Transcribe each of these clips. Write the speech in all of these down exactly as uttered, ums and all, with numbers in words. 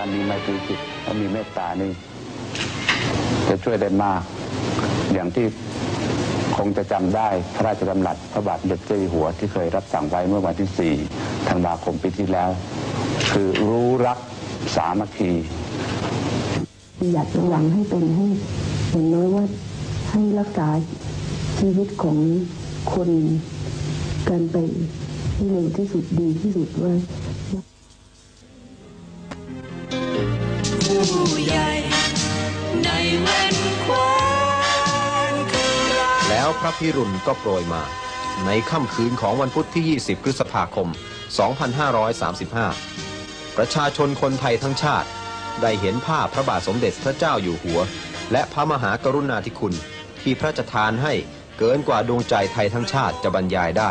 การมีไมตรีจิตและมีเมตตานี่จะช่วยได้มากอย่างที่คงจะจำได้พระราชดำรัสพระบาทสมเด็จเจ้าอยู่หัวที่เคยรับสั่งไว้เมื่อวันที่สี่ธันวาคมปีที่แล้วคือรู้รักสามัคคีอยากหวังให้เป็นให้เห็นน้อยว่าให้รักษาชีวิตของคนกันไปให้เร็วที่สุดดีที่สุดว่าแล้วพระพิรุณก็โปรยมาในค่ำคืนของวันพุธที่ยี่สิบพฤษภาคมสองพันห้าร้อยสามสิบห้าประชาชนคนไทยทั้งชาติได้เห็นภาพพระบาทสมเด็จพระเจ้าอยู่หัวและพระมหากรุณาธิคุณที่พระราชทานให้เกินกว่าดวงใจไทยทั้งชาติจะบรรยายได้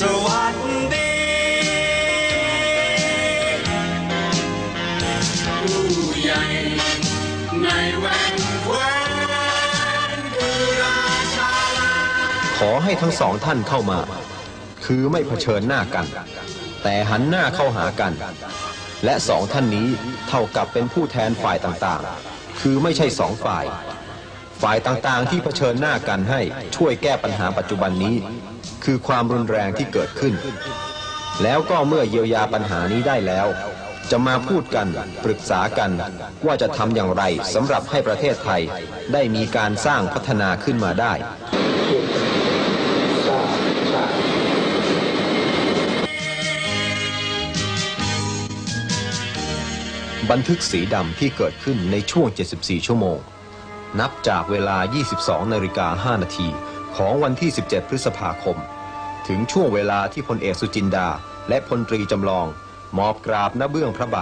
สวัสดีผู้ใหญ่ในแวดแวดคือราชาขอให้ทั้งสองท่านเข้ามาคือไม่เผชิญหน้ากันแต่หันหน้าเข้าหากันและสองท่านนี้เท่ากับเป็นผู้แทนฝ่ายต่างๆคือไม่ใช่สองฝ่ายฝ่ายต่างๆที่เผชิญหน้ากันให้ช่วยแก้ปัญหาปัจจุบันนี้คือความรุนแรงที่เกิดขึ้นแล้วก็เมื่อเยียวยาปัญหานี้ได้แล้วจะมาพูดกันปรึกษากันว่าจะทำอย่างไรสำหรับให้ประเทศไทยได้มีการสร้างพัฒนาขึ้นมาได้บันทึกสีดำที่เกิดขึ้นในช่วงเจ็ดสิบสี่ชั่วโมงนับจากเวลา ยี่สิบสองนาฬิกาห้านาทีของวันที่สิบเจ็ดพฤษภาคมถึงช่วงเวลาที่พลเอกสุจินดาและพลตรีจำลองมอบกราบณเบื้องพระบาท